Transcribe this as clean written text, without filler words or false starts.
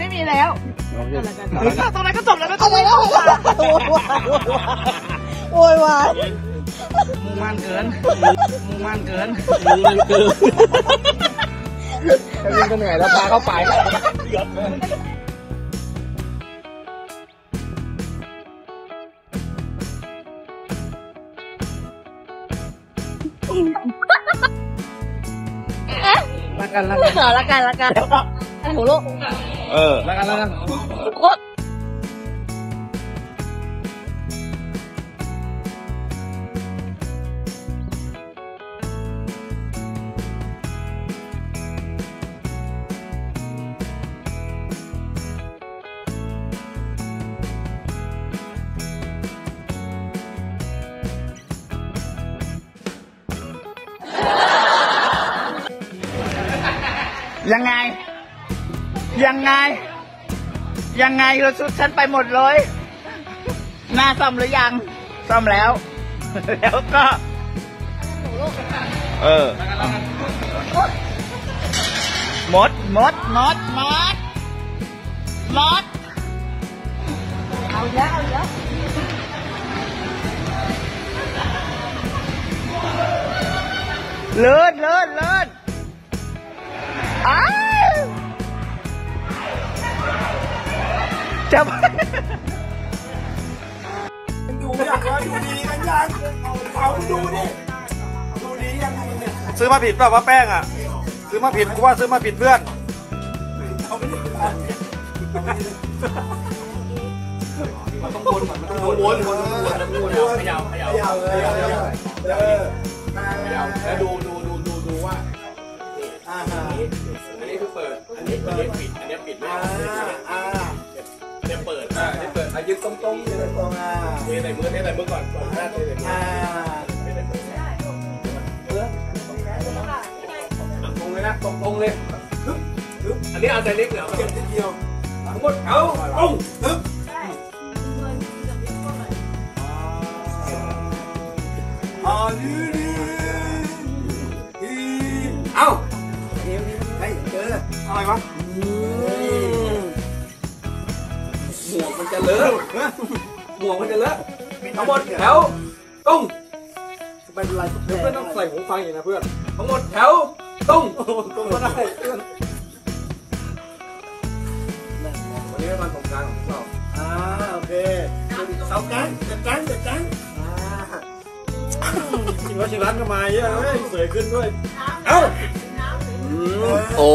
ไม่มีแล้วไม่มีแล้วตอนนั้นก็จบแล้วก็จบแล้วโอ้ยวายมุ่งมั่นเกินมุ่งมั่นเกินวิ่งก็เหนื่อยแล้วพาเข้าไปละกันละกันละกันละกันหนูลูกละกันละกันยังไงยังไงยังไงเราชุดฉันไปหมดเลยหน้าซ่อมหรือยังซ่อมแล้วแล้วก็หมดเอาเยอะเอาเยอะเลิศจับดูยังดูดีกันยังเขาดูดิดูดียังซื้อมาผิดเปล่าว่าแป้งอ่ะซื้อมาผิดกูว่าซื้อมาผิดเพื่อนมันต้องวนมันต้องวนขยับแล้วดูว่าอันนี้คือเปิดอันนี้ปิดอันนี้ปิดไม่อันนี้เปิดอายุตรงเทใส่มือก่อนหน้าเทใส่มือตรงเลยนะตรงเลยอันนี้เอาใจเล็กเหรอเก็บนิดเดียวทั้งหมดเอาตึ๊บเอาอะไรวะหมวกมันจะเลอะทั้งหมดแถวตุ้งเป็นไรเพื่อนต้องใส่หูฟังอย่างนะเพื่อนทั้งหมดแถวตุ้งก็ได้เพื่อนวันนี้เป็นวันสงกรานต์ของเราโอเคสาวกันเด็กกันชิวรัตน์ก็มาเยอะเลยสวยขึ้นด้วยเอ้าโอ้